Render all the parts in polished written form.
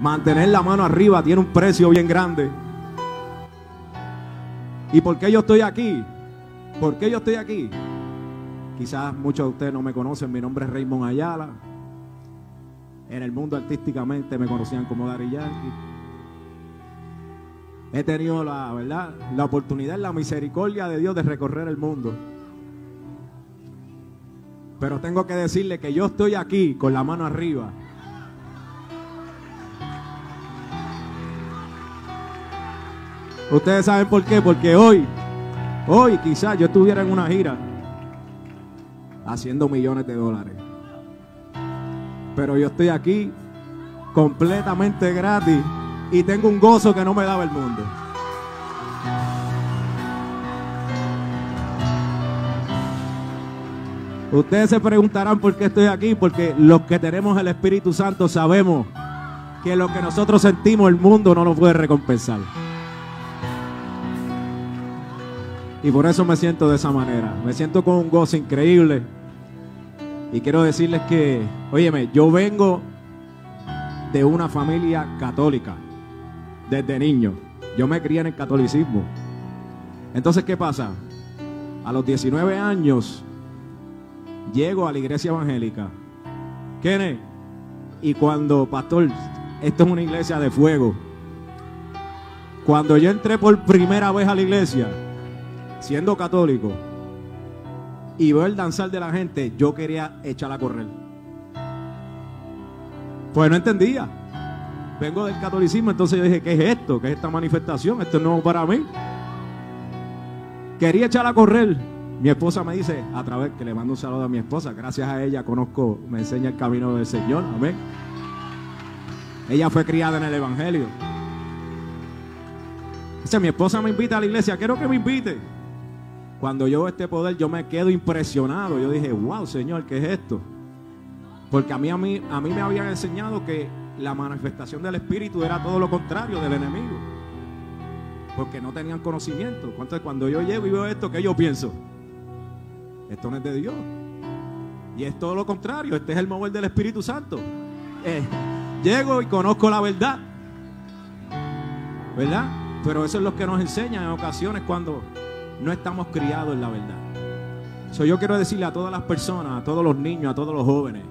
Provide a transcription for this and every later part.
Mantener la mano arriba tiene un precio bien grande. ¿Y por qué yo estoy aquí? ¿Por qué yo estoy aquí? Quizás muchos de ustedes no me conocen. Mi nombre es Raymond Ayala. En el mundo artísticamente me conocían como Daddy Yankee. He tenido la oportunidad, la misericordia de Dios de recorrer el mundo. Pero tengo que decirle que yo estoy aquí con la mano arriba. Ustedes saben por qué, porque hoy quizás yo estuviera en una gira haciendo millones de dólares. Pero yo estoy aquí completamente gratis y tengo un gozo que no me daba el mundo. Ustedes se preguntarán por qué estoy aquí, porque los que tenemos el Espíritu Santo sabemos que lo que nosotros sentimos el mundo no nos puede recompensar. Y por eso me siento de esa manera, me siento con un gozo increíble. Y quiero decirles que, óyeme, yo vengo de una familia católica desde niño. Yo me crié en el catolicismo. Entonces, ¿qué pasa? A los 19 años llego a la iglesia evangélica. ¿Quién? Y cuando, pastor, esto es una iglesia de fuego. Cuando yo entré por primera vez a la iglesia, siendo católico, y veo el danzar de la gente, yo quería echarla a correr. Pues no entendía. Vengo del catolicismo, entonces yo dije, ¿qué es esto? ¿Qué es esta manifestación? Esto es nuevo para mí. Quería echarla a correr. Mi esposa me dice, a través, que le mando un saludo a mi esposa, gracias a ella conozco, me enseña el camino del Señor, amén. Ella fue criada en el Evangelio. Dice, mi esposa me invita a la iglesia, quiero que me invite. Cuando yo veo este poder, yo me quedo impresionado. Yo dije, wow, Señor, ¿qué es esto? Porque a mí me habían enseñado que la manifestación del Espíritu era todo lo contrario del enemigo, porque no tenían conocimiento. Entonces, cuando yo llego y veo esto, ¿qué yo pienso? Esto no es de Dios. Y es todo lo contrario. Este es el mover del Espíritu Santo. Llego y conozco la verdad, ¿verdad? Pero eso es lo que nos enseñan en ocasiones cuando no estamos criados en la verdad. Yo quiero decirle a todas las personas, a todos los niños, a todos los jóvenes,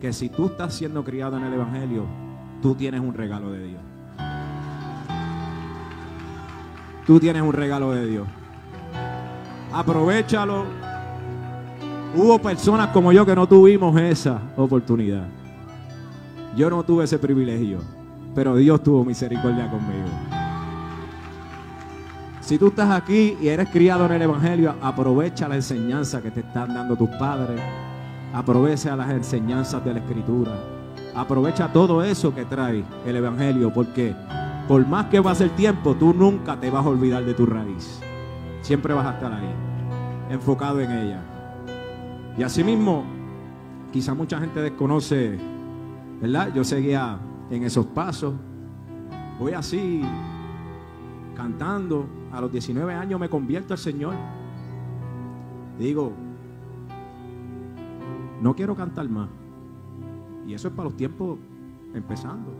que si tú estás siendo criado en el Evangelio, tú tienes un regalo de Dios. Tú tienes un regalo de Dios. Aprovechalo. Hubo personas como yo que no tuvimos esa oportunidad. Yo no tuve ese privilegio, pero Dios tuvo misericordia conmigo. Si tú estás aquí y eres criado en el Evangelio, aprovecha la enseñanza que te están dando tus padres. Aprovecha las enseñanzas de la Escritura. Aprovecha todo eso que trae el Evangelio, porque por más que pase el tiempo, tú nunca te vas a olvidar de tu raíz. Siempre vas a estar ahí, enfocado en ella. Y asimismo, quizá mucha gente desconoce, ¿verdad? Yo seguía en esos pasos. Voy así, cantando. A los 19 años me convierto al Señor. Digo, no quiero cantar más. Y eso es para los tiempos empezando.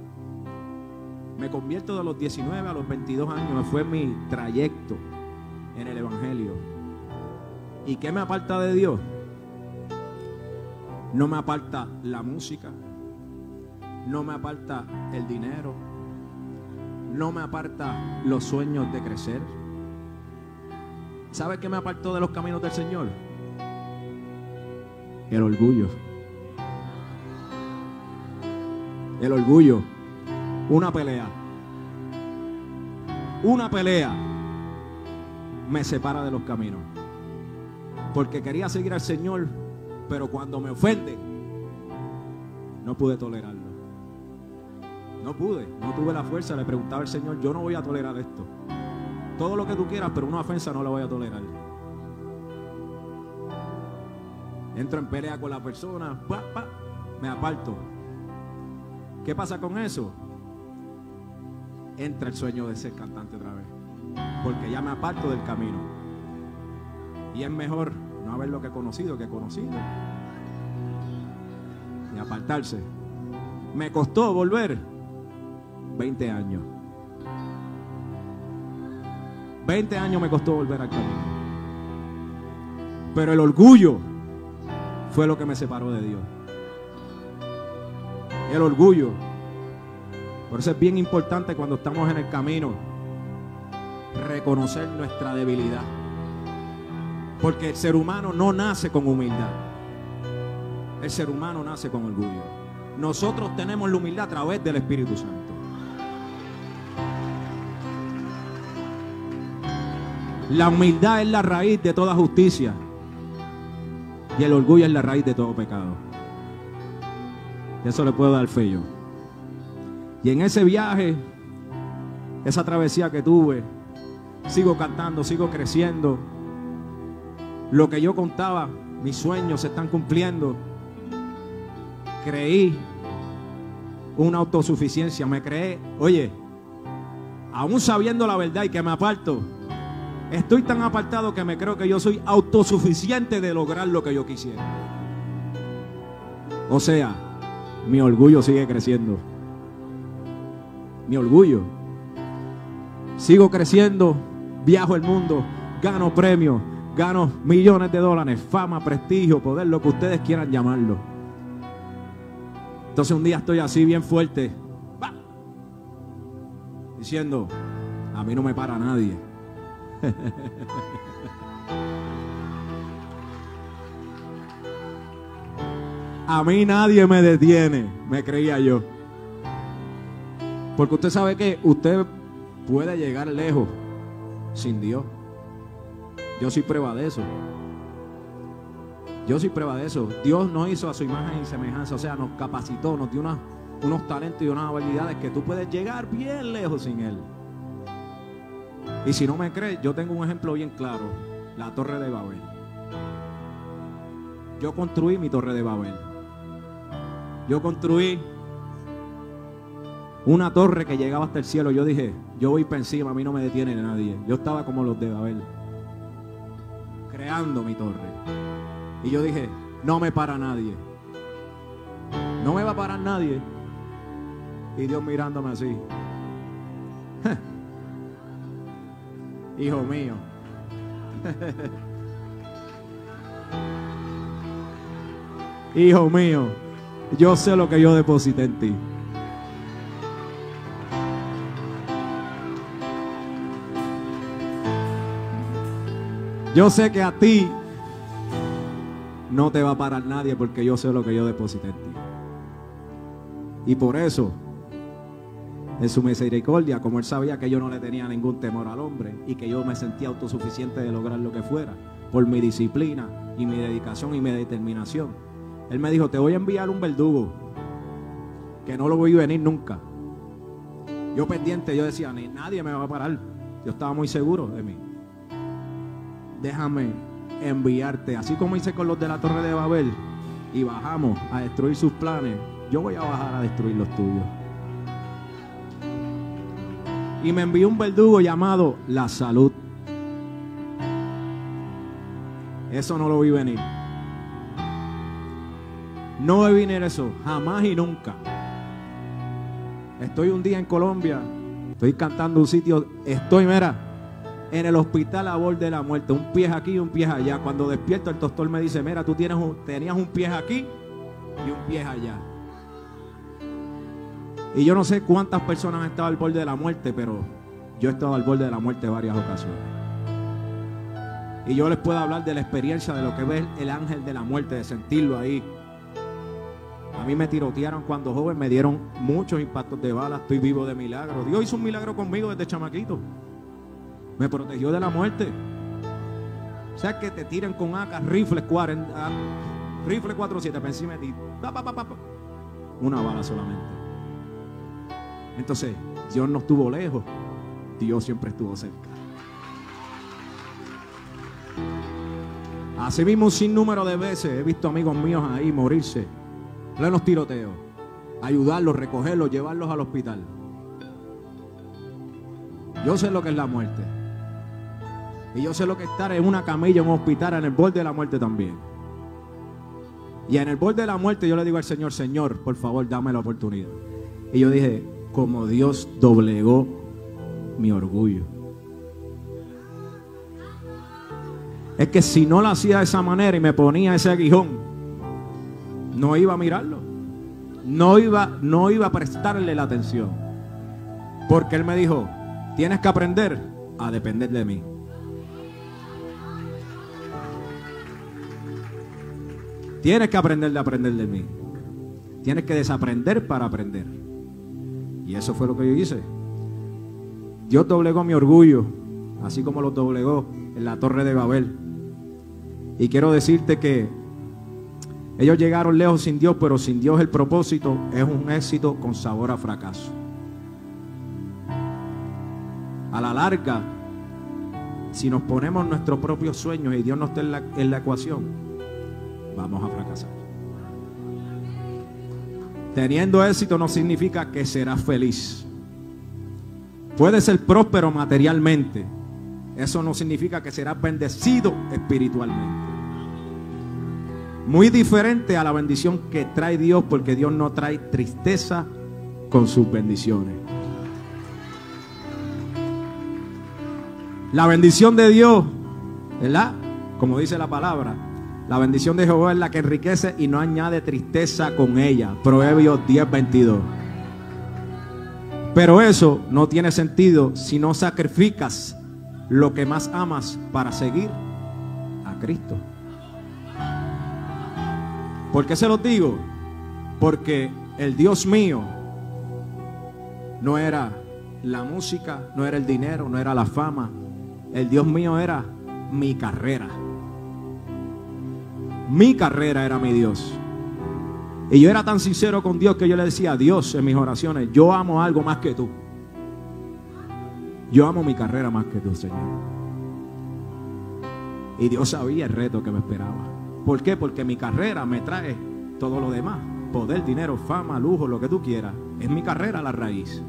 Me convierto de los 19 a los 22 años. Fue mi trayecto en el Evangelio. ¿Y qué me aparta de Dios? No me aparta la música, no me aparta el dinero, no me aparta los sueños de crecer. ¿Sabes qué me apartó de los caminos del Señor? El orgullo. El orgullo. Una pelea. Una pelea me separa de los caminos, porque quería seguir al Señor, pero cuando me ofende no pude tolerarlo, no tuve la fuerza. Le preguntaba al Señor, yo no voy a tolerar esto, todo lo que tú quieras, pero una ofensa no la voy a tolerar. Entro en pelea con la persona, me aparto. ¿Qué pasa con eso? Entra el sueño de ser cantante otra vez, porque ya me aparto del camino. Y es mejor no haber lo que conocido que conocido y apartarse. Me costó volver 20 años. 20 años me costó volver al camino. Pero el orgullo fue lo que me separó de Dios. El orgullo. Por eso es bien importante cuando estamos en el camino reconocer nuestra debilidad. Porque el ser humano no nace con humildad. El ser humano nace con orgullo. Nosotros tenemos la humildad a través del Espíritu Santo. La humildad es la raíz de toda justicia. Y el orgullo es la raíz de todo pecado. Y eso le puedo dar fe yo. Y en ese viaje, esa travesía que tuve, sigo cantando, sigo creciendo. Lo que yo contaba, mis sueños se están cumpliendo. Creí una autosuficiencia, me creé. Oye, aún sabiendo la verdad y que me aparto, estoy tan apartado que me creo que yo soy autosuficiente de lograr lo que yo quisiera. O sea, mi orgullo sigue creciendo. Mi orgullo. Sigo creciendo, viajo el mundo, gano premios, gano millones de dólares, fama, prestigio, poder, lo que ustedes quieran llamarlo. Entonces un día estoy así bien fuerte, ¡bah!, diciendo, a mí no me para nadie. A mí nadie me detiene, me creía yo. Porque usted sabe que usted puede llegar lejos sin Dios. Yo soy prueba de eso. Yo soy prueba de eso. Dios nos hizo a su imagen y semejanza. O sea, nos capacitó, nos dio unos talentos y unas habilidades que tú puedes llegar bien lejos sin Él. Y si no me crees, yo tengo un ejemplo bien claro. La Torre de Babel. Yo construí mi Torre de Babel. Yo construí una torre que llegaba hasta el cielo. Yo dije, yo voy para encima, a mí no me detiene nadie. Yo estaba como los de Babel, creando mi torre. Y yo dije, no me para nadie. No me va a parar nadie. Y Dios mirándome así. Hijo mío. Hijo mío, yo sé lo que yo deposité en ti. Yo sé que a ti no te va a parar nadie porque yo sé lo que yo deposité en ti. Y por eso, en su misericordia, como Él sabía que yo no le tenía ningún temor al hombre y que yo me sentía autosuficiente de lograr lo que fuera, por mi disciplina y mi dedicación y mi determinación, Él me dijo, te voy a enviar un verdugo que no lo voy a venir nunca. Yo pendiente, yo decía, ni nadie me va a parar. Yo estaba muy seguro de mí. Déjame enviarte, así como hice con los de la Torre de Babel y bajamos a destruir sus planes, yo voy a bajar a destruir los tuyos. Y me envió un verdugo llamado la salud. Eso no lo vi venir. No vi venir eso, jamás y nunca. Estoy un día en Colombia, estoy cantando un sitio, estoy, mira, en el hospital a borde de la muerte, un pie aquí y un pie allá. Cuando despierto el doctor me dice, mira, tú tenías un pie aquí y un pie allá. Y yo no sé cuántas personas han estado al borde de la muerte, pero yo he estado al borde de la muerte varias ocasiones. Y yo les puedo hablar de la experiencia de lo que es el ángel de la muerte, de sentirlo ahí. A mí me tirotearon cuando joven, me dieron muchos impactos de balas, estoy vivo de milagro. Dios hizo un milagro conmigo desde chamaquito. Me protegió de la muerte. O sea, que te tiran con AK, rifles 40, rifle 47, para encima de ti. Una bala solamente. Entonces, Dios no estuvo lejos. Dios siempre estuvo cerca. Así mismo, un sinnúmero de veces he visto amigos míos ahí morirse, plenos tiroteos. Ayudarlos, recogerlos, llevarlos al hospital. Yo sé lo que es la muerte. Y yo sé lo que es estar en una camilla, en un hospital, en el borde de la muerte también. Y en el borde de la muerte yo le digo al Señor: Señor, por favor, dame la oportunidad. Y yo dije, como Dios doblegó mi orgullo. Es que si no lo hacía de esa manera y me ponía ese aguijón, no iba a mirarlo. No iba a prestarle la atención. Porque Él me dijo, tienes que aprender a depender de mí. Tienes que aprender de aprender de mí. Tienes que desaprender para aprender. Y eso fue lo que yo hice. Dios doblegó mi orgullo, así como lo doblegó en la Torre de Babel. Y quiero decirte que ellos llegaron lejos sin Dios, pero sin Dios el propósito es un éxito con sabor a fracaso. A la larga, si nos ponemos nuestros propios sueños y Dios no está en la ecuación, vamos a fracasar. Teniendo éxito no significa que serás feliz. Puedes ser próspero materialmente, eso no significa que serás bendecido espiritualmente. Muy diferente a la bendición que trae Dios, porque Dios no trae tristeza con sus bendiciones. La bendición de Dios, ¿verdad? Como dice la palabra, la bendición de Jehová es la que enriquece y no añade tristeza con ella. Proverbios 10:22. Pero eso no tiene sentido si no sacrificas lo que más amas para seguir a Cristo. ¿Por qué se lo digo? Porque el Dios mío no era la música, no era el dinero, no era la fama. El Dios mío era mi carrera. Mi carrera era mi Dios. Y yo era tan sincero con Dios que yo le decía a Dios en mis oraciones: yo amo algo más que tú. Yo amo mi carrera más que tú, Señor. Y Dios sabía el reto que me esperaba. ¿Por qué? Porque mi carrera me trae todo lo demás. Poder, dinero, fama, lujo, lo que tú quieras. Es mi carrera la raíz.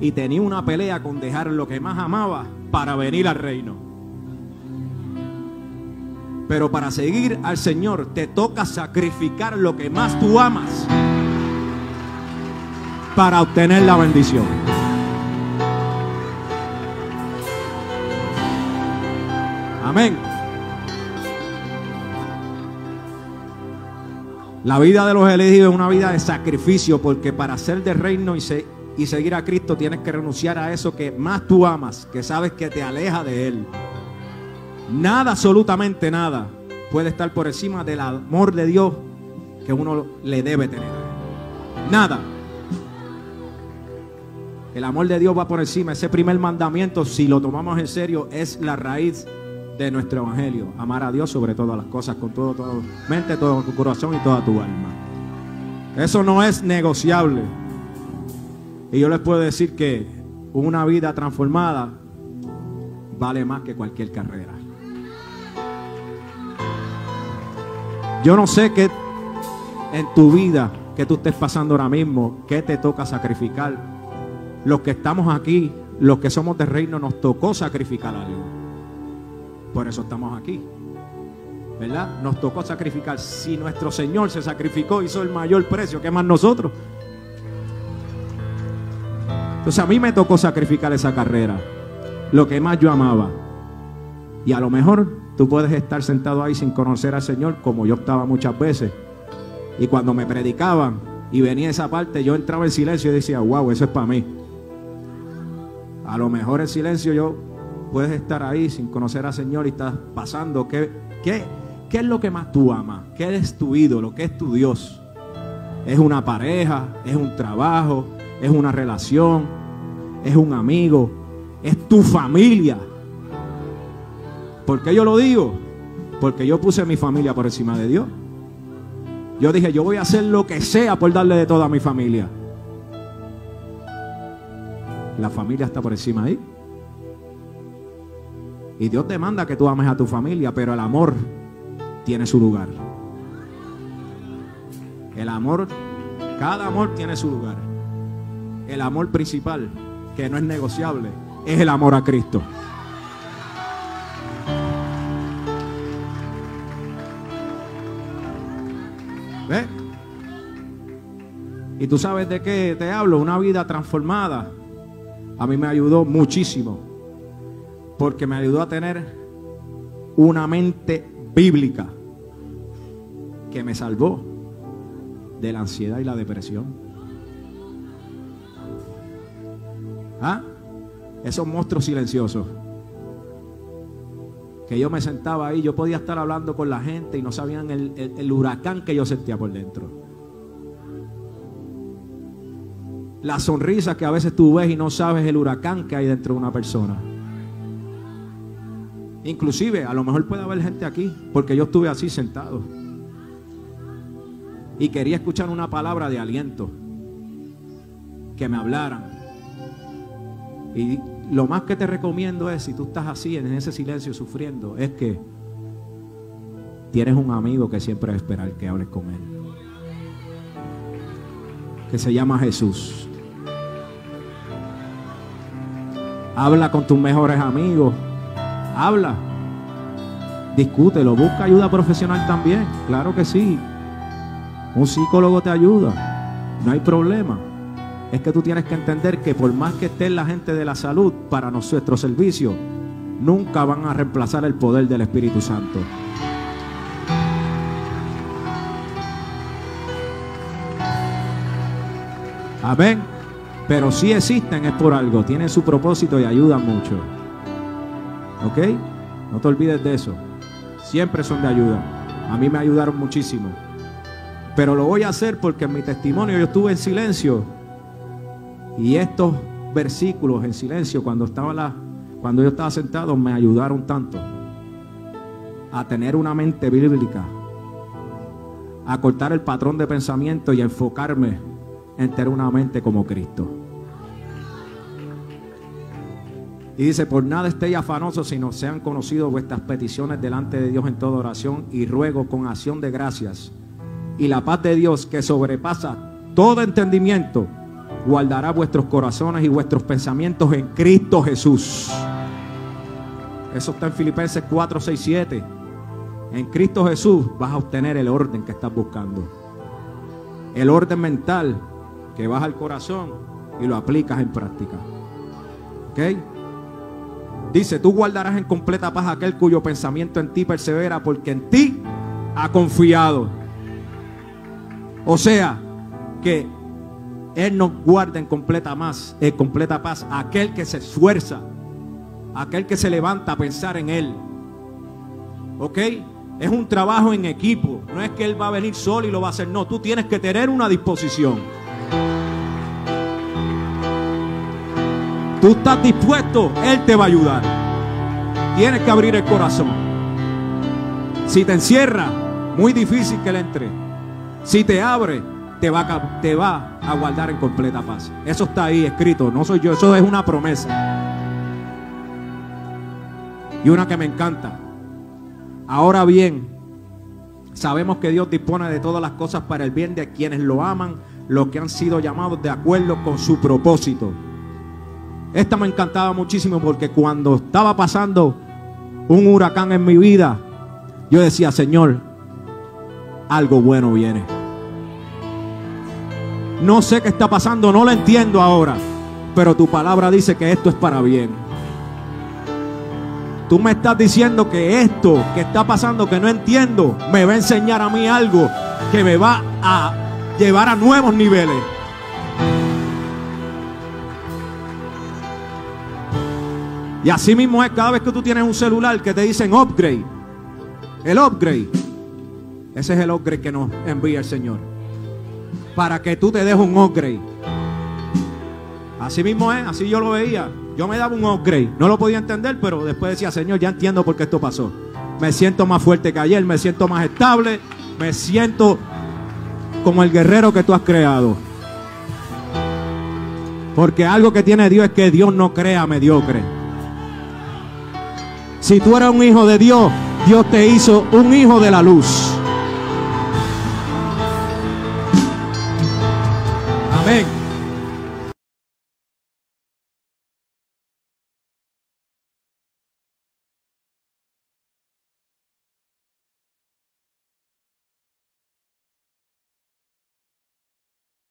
Y tenía una pelea con dejar lo que más amaba para venir al reino. Pero para seguir al Señor te toca sacrificar lo que más tú amas para obtener la bendición. Amén. La vida de los elegidos es una vida de sacrificio, porque para ser del reino y seguir a Cristo tienes que renunciar a eso que más tú amas, que sabes que te aleja de Él. Nada, absolutamente nada, puede estar por encima del amor de Dios que uno le debe tener. Nada. El amor de Dios va por encima. Ese primer mandamiento, si lo tomamos en serio, es la raíz de nuestro evangelio. Amar a Dios sobre todas las cosas, con toda tu mente, todo tu corazón y toda tu alma. Eso no es negociable. Y yo les puedo decir que una vida transformada vale más que cualquier carrera. Yo no sé qué en tu vida que tú estés pasando ahora mismo, qué te toca sacrificar. Los que estamos aquí, los que somos del reino, nos tocó sacrificar algo. Por eso estamos aquí, ¿verdad? Nos tocó sacrificar. Si nuestro Señor se sacrificó, hizo el mayor precio, ¿qué más nosotros? Entonces a mí me tocó sacrificar esa carrera, lo que más yo amaba. Y a lo mejor tú puedes estar sentado ahí sin conocer al Señor, como yo estaba muchas veces. Y cuando me predicaban y venía esa parte, yo entraba en silencio y decía, wow, eso es para mí. A lo mejor en silencio yo puedes estar ahí sin conocer al Señor y estás pasando. ¿Qué es lo que más tú amas? ¿Qué es tu ídolo? ¿Qué es tu Dios? ¿Es una pareja? ¿Es un trabajo? ¿Es una relación? ¿Es un amigo? ¿Es tu familia? ¿Por qué yo lo digo? Porque yo puse mi familia por encima de Dios. Yo dije, yo voy a hacer lo que sea por darle de todo a mi familia. La familia está por encima ahí. Y Dios demanda que tú ames a tu familia, pero el amor tiene su lugar. El amor, cada amor tiene su lugar. El amor principal, que no es negociable, es el amor a Cristo. Y tú sabes de qué te hablo, una vida transformada. A mí me ayudó muchísimo, porque me ayudó a tener una mente bíblica que me salvó de la ansiedad y la depresión. ¿Ah? Esos monstruos silenciosos que yo me sentaba ahí, yo podía estar hablando con la gente y no sabían el huracán que yo sentía por dentro. Las sonrisas que a veces tú ves y no sabes el huracán que hay dentro de una persona. Inclusive, a lo mejor puede haber gente aquí, porque yo estuve así sentado y quería escuchar una palabra de aliento, que me hablaran. Y lo más que te recomiendo es, si tú estás así, en ese silencio sufriendo, es que tienes un amigo que siempre va a esperar que hables con él, que se llama Jesús. Habla con tus mejores amigos, habla, discútelo, busca ayuda profesional también, claro que sí, un psicólogo te ayuda, no hay problema. Es que tú tienes que entender que por más que esté la gente de la salud para nuestro servicio, nunca van a reemplazar el poder del Espíritu Santo. Amén. Pero si existen es por algo, tienen su propósito y ayudan mucho. ¿Ok? No te olvides de eso. Siempre son de ayuda. A mí me ayudaron muchísimo. Pero lo voy a hacer porque en mi testimonio yo estuve en silencio. Y estos versículos en silencio, cuando yo estaba sentado, me ayudaron tanto a tener una mente bíblica, a cortar el patrón de pensamiento y a enfocarme en tener una mente como Cristo. Y dice: por nada estéis afanosos, sino sean conocidos vuestras peticiones delante de Dios en toda oración y ruego con acción de gracias. Y la paz de Dios, que sobrepasa todo entendimiento, guardará vuestros corazones y vuestros pensamientos en Cristo Jesús. Eso está en Filipenses 4, 6, 7. En Cristo Jesús vas a obtener el orden que estás buscando, el orden mental, que vas al corazón y lo aplicas en práctica. ¿Ok? Dice: tú guardarás en completa paz aquel cuyo pensamiento en ti persevera, porque en ti ha confiado. O sea, que Él nos guarda en completa paz aquel que se esfuerza, aquel que se levanta a pensar en Él. ¿Ok? Es un trabajo en equipo. No es que Él va a venir solo y lo va a hacer. No, tú tienes que tener una disposición. Tú estás dispuesto, Él te va a ayudar. Tienes que abrir el corazón. Si te encierra, muy difícil que Él entre. Si te abre, te va a guardar en completa paz. Eso está ahí escrito, no soy yo. Eso es una promesa. Y una que me encanta: ahora bien, sabemos que Dios dispone de todas las cosas para el bien de quienes lo aman, los que han sido llamados de acuerdo con su propósito. Esta me encantaba muchísimo, porque cuando estaba pasando un huracán en mi vida, yo decía: Señor, algo bueno viene. No sé qué está pasando, no lo entiendo ahora, pero tu palabra dice que esto es para bien. Tú me estás diciendo que esto que está pasando, que no entiendo, me va a enseñar a mí algo que me va a llevar a nuevos niveles. Y así mismo es cada vez que tú tienes un celular que te dicen upgrade. El upgrade, ese es el upgrade que nos envía el Señor, para que tú te des un upgrade. Así mismo es, así yo lo veía. Yo me daba un upgrade, no lo podía entender, pero después decía: Señor, ya entiendo por qué esto pasó. Me siento más fuerte que ayer, me siento más estable, me siento como el guerrero que tú has creado. Porque algo que tiene Dios es que Dios no crea mediocre. Si tú eres un hijo de Dios, Dios te hizo un hijo de la luz. Amén.